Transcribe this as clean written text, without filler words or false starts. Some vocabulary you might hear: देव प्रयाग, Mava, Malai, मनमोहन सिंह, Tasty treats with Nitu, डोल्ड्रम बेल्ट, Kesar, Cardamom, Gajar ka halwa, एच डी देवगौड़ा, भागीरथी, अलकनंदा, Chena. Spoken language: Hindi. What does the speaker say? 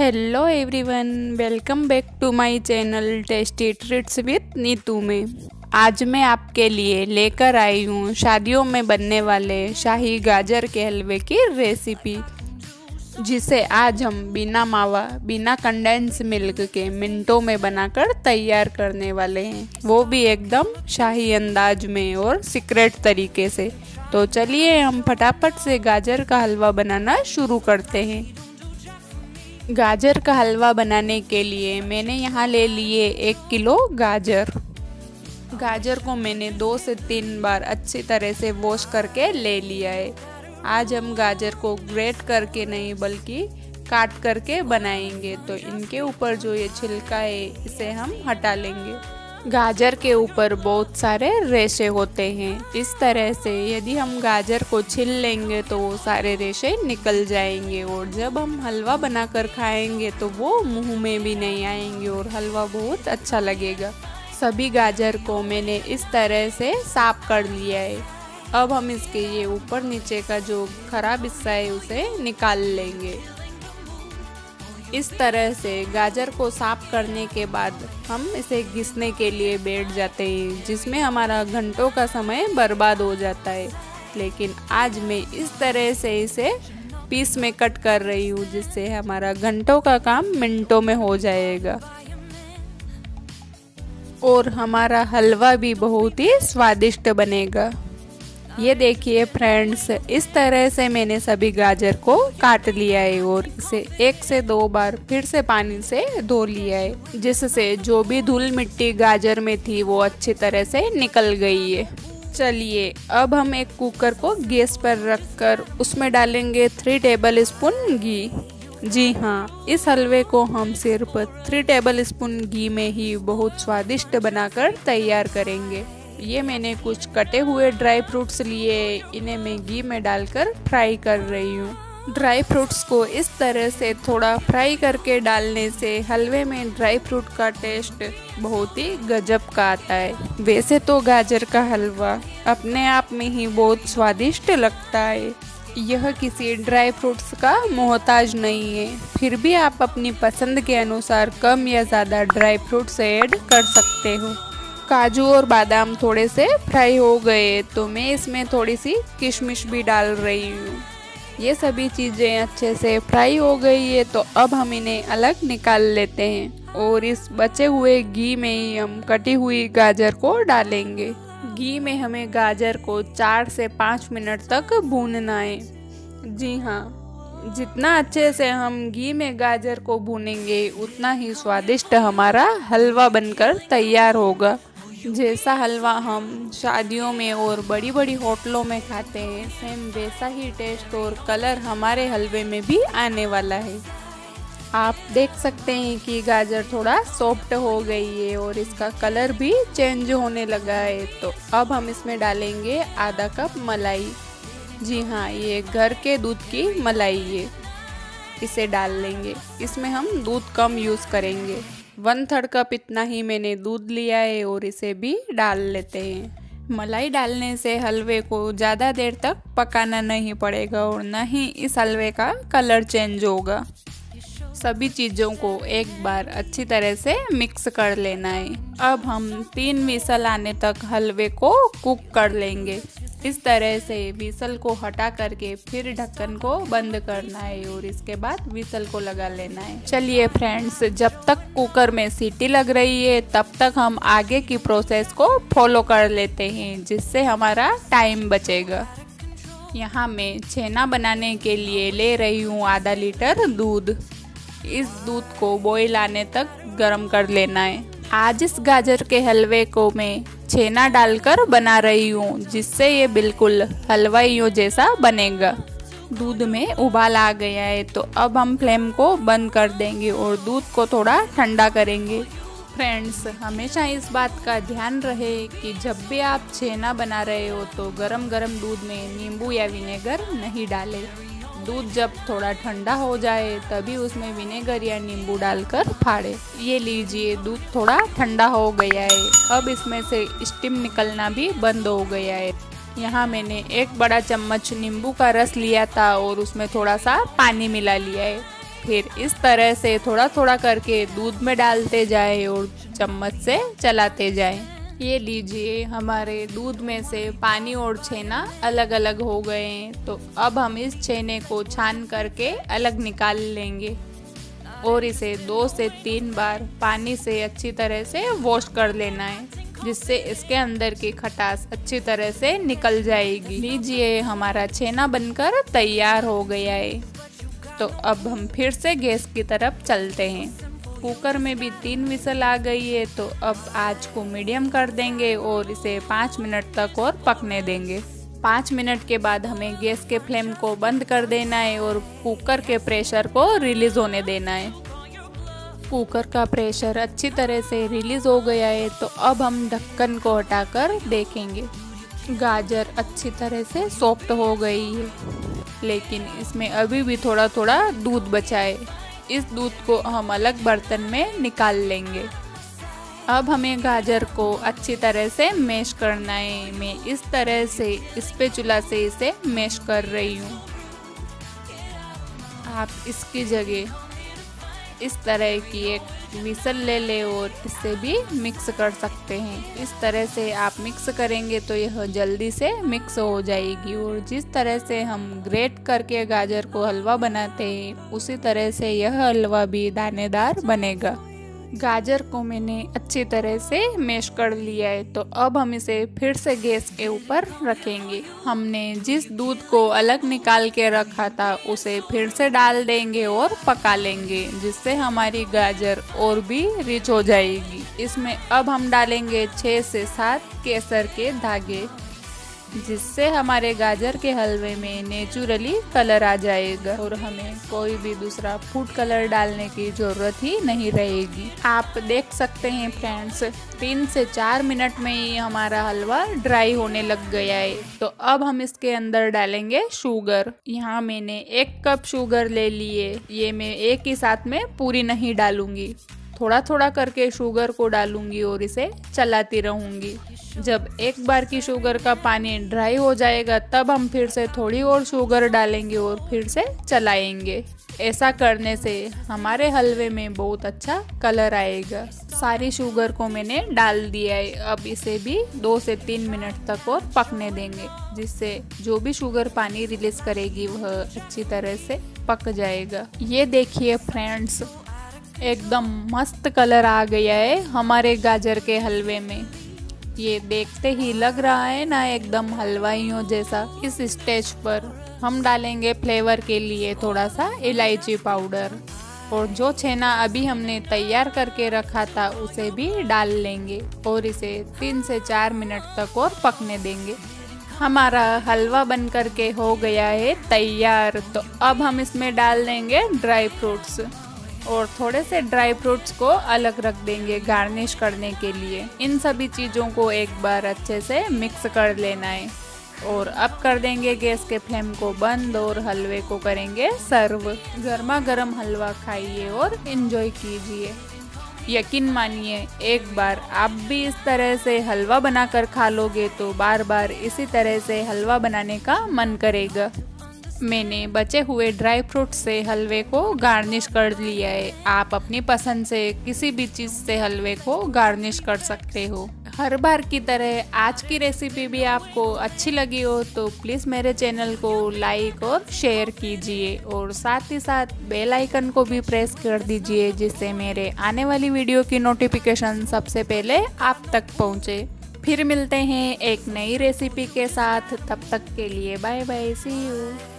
Hello everyone, welcome back to my channel tasty treats with Neetu में। आज मैं आपके लिए लेकर आई हूँ शादियों में बनने वाले शाही गाजर के हलवे की रेसिपी, जिसे आज हम बिना मावा बिना कंडेंस मिल्क के मिनटों में बनाकर तैयार करने वाले हैं, वो भी एकदम शाही अंदाज में और सीक्रेट तरीके से। तो चलिए हम फटाफट से गाजर का हलवा बनाना शुरू करते हैं। गाजर का हलवा बनाने के लिए मैंने यहाँ ले लिए 1 किलो गाजर। गाजर को मैंने 2 से 3 बार अच्छी तरह से वॉश करके ले लिया है। आज हम गाजर को ग्रेट करके नहीं बल्कि काट करके बनाएंगे, तो इनके ऊपर जो ये छिलका है इसे हम हटा लेंगे। गाजर के ऊपर बहुत सारे रेशे होते हैं, इस तरह से यदि हम गाजर को छिल लेंगे तो वो सारे रेशे निकल जाएंगे और जब हम हलवा बनाकर खाएंगे तो वो मुंह में भी नहीं आएंगे और हलवा बहुत अच्छा लगेगा। सभी गाजर को मैंने इस तरह से साफ कर लिया है। अब हम इसके ये ऊपर नीचे का जो खराब हिस्सा है उसे निकाल लेंगे। इस तरह से गाजर को साफ करने के बाद हम इसे घिसने के लिए बैठ जाते हैं, जिसमें हमारा घंटों का समय बर्बाद हो जाता है। लेकिन आज मैं इस तरह से इसे पीस में कट कर रही हूँ, जिससे हमारा घंटों का काम मिनटों में हो जाएगा और हमारा हलवा भी बहुत ही स्वादिष्ट बनेगा। ये देखिए फ्रेंड्स, इस तरह से मैंने सभी गाजर को काट लिया है और इसे 1 से 2 बार फिर से पानी से धो लिया है, जिससे जो भी धूल मिट्टी गाजर में थी वो अच्छी तरह से निकल गई है। चलिए अब हम एक कुकर को गैस पर रखकर उसमें डालेंगे 3 टेबलस्पून घी। जी हाँ, इस हलवे को हम सिर्फ 3 टेबलस्पून घी में ही बहुत स्वादिष्ट बनाकर तैयार करेंगे। ये मैंने कुछ कटे हुए ड्राई फ्रूट्स लिए, इन्हें मैं घी में डालकर फ्राई कर रही हूँ। ड्राई फ्रूट्स को इस तरह से थोड़ा फ्राई करके डालने से हलवे में ड्राई फ्रूट का टेस्ट बहुत ही गजब का आता है। वैसे तो गाजर का हलवा अपने आप में ही बहुत स्वादिष्ट लगता है, यह किसी ड्राई फ्रूट्स का मोहताज नहीं है। फिर भी आप अपनी पसंद के अनुसार कम या ज़्यादा ड्राई फ्रूट्स ऐड कर सकते हो। काजू और बादाम थोड़े से फ्राई हो गए तो मैं इसमें थोड़ी सी किशमिश भी डाल रही हूँ। ये सभी चीज़ें अच्छे से फ्राई हो गई है, तो अब हम इन्हें अलग निकाल लेते हैं और इस बचे हुए घी में ही हम कटी हुई गाजर को डालेंगे। घी में हमें गाजर को 4 से 5 मिनट तक भूनना है। जी हाँ, जितना अच्छे से हम घी में गाजर को भूनेंगे उतना ही स्वादिष्ट हमारा हलवा बनकर तैयार होगा। जैसा हलवा हम शादियों में और बड़ी बड़ी होटलों में खाते हैं, सेम वैसा ही टेस्ट और कलर हमारे हलवे में भी आने वाला है। आप देख सकते हैं कि गाजर थोड़ा सॉफ्ट हो गई है और इसका कलर भी चेंज होने लगा है। तो अब हम इसमें डालेंगे आधा कप मलाई। जी हाँ, ये घर के दूध की मलाई है, इसे डाल लेंगे। इसमें हम दूध कम यूज़ करेंगे, 1/3 कप इतना ही मैंने दूध लिया है और इसे भी डाल लेते हैं। मलाई डालने से हलवे को ज़्यादा देर तक पकाना नहीं पड़ेगा और ना ही इस हलवे का कलर चेंज होगा। सभी चीज़ों को एक बार अच्छी तरह से मिक्स कर लेना है। अब हम 3 व्हिसल आने तक हलवे को कुक कर लेंगे। इस तरह से व्हिसल को हटा करके फिर ढक्कन को बंद करना है और इसके बाद व्हिसल को लगा लेना है। चलिए फ्रेंड्स, जब तक कुकर में सीटी लग रही है तब तक हम आगे की प्रोसेस को फॉलो कर लेते हैं, जिससे हमारा टाइम बचेगा। यहाँ मैं छेना बनाने के लिए ले रही हूँ आधा लीटर दूध। इस दूध को बॉईल आने तक गर्म कर लेना है। आज इस गाजर के हलवे को मैं छेना डालकर बना रही हूँ, जिससे ये बिल्कुल हलवाइयों जैसा बनेगा। दूध में उबाल आ गया है, तो अब हम फ्लेम को बंद कर देंगे और दूध को थोड़ा ठंडा करेंगे। फ्रेंड्स, हमेशा इस बात का ध्यान रहे कि जब भी आप छेना बना रहे हो तो गरम गरम दूध में नींबू या विनेगर नहीं डालें। दूध जब थोड़ा ठंडा हो जाए तभी उसमें विनेगर या नींबू डालकर फाड़े। ये लीजिए, दूध थोड़ा ठंडा हो गया है। अब इसमें से स्टीम निकलना भी बंद हो गया है। यहाँ मैंने 1 बड़ा चम्मच नींबू का रस लिया था और उसमें थोड़ा सा पानी मिला लिया है। फिर इस तरह से थोड़ा थोड़ा करके दूध में डालते जाए और चम्मच से चलाते जाए। ये लीजिए हमारे दूध में से पानी और छेना अलग अलग हो गए हैं। तो अब हम इस छेने को छान करके अलग निकाल लेंगे और इसे 2 से 3 बार पानी से अच्छी तरह से वॉश कर लेना है, जिससे इसके अंदर की खटास अच्छी तरह से निकल जाएगी। लीजिए हमारा छेना बनकर तैयार हो गया है। तो अब हम फिर से गैस की तरफ चलते हैं। कुकर में भी 3 विसल आ गई है। तो अब आंच को मीडियम कर देंगे और इसे 5 मिनट तक और पकने देंगे। 5 मिनट के बाद हमें गैस के फ्लेम को बंद कर देना है और कुकर के प्रेशर को रिलीज होने देना है। कुकर का प्रेशर अच्छी तरह से रिलीज हो गया है। तो अब हम ढक्कन को हटाकर देखेंगे। गाजर अच्छी तरह से सॉफ्ट हो गई है, लेकिन इसमें अभी भी थोड़ा थोड़ा दूध बचा है। इस दूध को हम अलग बर्तन में निकाल लेंगे। अब हमें गाजर को अच्छी तरह से मैश करना है। मैं इस तरह से स्पैचुला से इसे मैश कर रही हूँ। आप इसकी जगह इस तरह की एक मिसल ले लें और इससे भी मिक्स कर सकते हैं। इस तरह से आप मिक्स करेंगे तो यह जल्दी से मिक्स हो जाएगी। और जिस तरह से हम ग्रेट करके गाजर को हलवा बनाते हैं, उसी तरह से यह हलवा भी दानेदार बनेगा। गाजर को मैंने अच्छी तरह से मैश कर लिया है। तो अब हम इसे फिर से गैस के ऊपर रखेंगे। हमने जिस दूध को अलग निकाल के रखा था उसे फिर से डाल देंगे और पका लेंगे, जिससे हमारी गाजर और भी रिच हो जाएगी। इसमें अब हम डालेंगे 6 से 7 केसर के धागे, जिससे हमारे गाजर के हलवे में नेचुरली कलर आ जाएगा और हमें कोई भी दूसरा फूड कलर डालने की ज़रूरत ही नहीं रहेगी। आप देख सकते हैं फ्रेंड्स, 3 से 4 मिनट में ही हमारा हलवा ड्राई होने लग गया है। तो अब हम इसके अंदर डालेंगे शुगर। यहाँ मैंने 1 कप शुगर ले लिए। ये मैं एक ही साथ में पूरी नहीं डालूंगी, थोड़ा थोड़ा करके शुगर को डालूंगी और इसे चलाती रहूंगी। जब एक बार की शुगर का पानी ड्राई हो जाएगा, तब हम फिर से थोड़ी और शुगर डालेंगे और फिर से चलाएंगे। ऐसा करने से हमारे हलवे में बहुत अच्छा कलर आएगा। सारी शुगर को मैंने डाल दिया है। अब इसे भी 2 से 3 मिनट तक और पकने देंगे, जिससे जो भी शुगर पानी रिलीज करेगी वह अच्छी तरह से पक जाएगा। ये देखिए फ्रेंड्स, एकदम मस्त कलर आ गया है हमारे गाजर के हलवे में। ये देखते ही लग रहा है ना एकदम हलवाइयों जैसा। इस स्टेज पर हम डालेंगे फ्लेवर के लिए थोड़ा सा इलायची पाउडर, और जो छेना अभी हमने तैयार करके रखा था उसे भी डाल लेंगे और इसे 3 से 4 मिनट तक और पकने देंगे। हमारा हलवा बन करके हो गया है तैयार। तो अब हम इसमें डाल देंगे ड्राई फ्रूट्स और थोड़े से ड्राई फ्रूट्स को अलग रख देंगे गार्निश करने के लिए। इन सभी चीज़ों को एक बार अच्छे से मिक्स कर लेना है और अब कर देंगे गैस के फ्लेम को बंद और हलवे को करेंगे सर्व। गर्मा गर्म हलवा खाइए और एंजॉय कीजिए। यकीन मानिए, एक बार आप भी इस तरह से हलवा बनाकर खा लोगे तो बार बार इसी तरह से हलवा बनाने का मन करेगा। मैंने बचे हुए ड्राई फ्रूट से हलवे को गार्निश कर लिया है। आप अपनी पसंद से किसी भी चीज़ से हलवे को गार्निश कर सकते हो। हर बार की तरह आज की रेसिपी भी आपको अच्छी लगी हो तो प्लीज़ मेरे चैनल को लाइक और शेयर कीजिए और साथ ही साथ बेल आइकन को भी प्रेस कर दीजिए, जिससे मेरे आने वाली वीडियो की नोटिफिकेशन सबसे पहले आप तक पहुँचे। फिर मिलते हैं एक नई रेसिपी के साथ। तब तक के लिए बाय बाय, सी यू।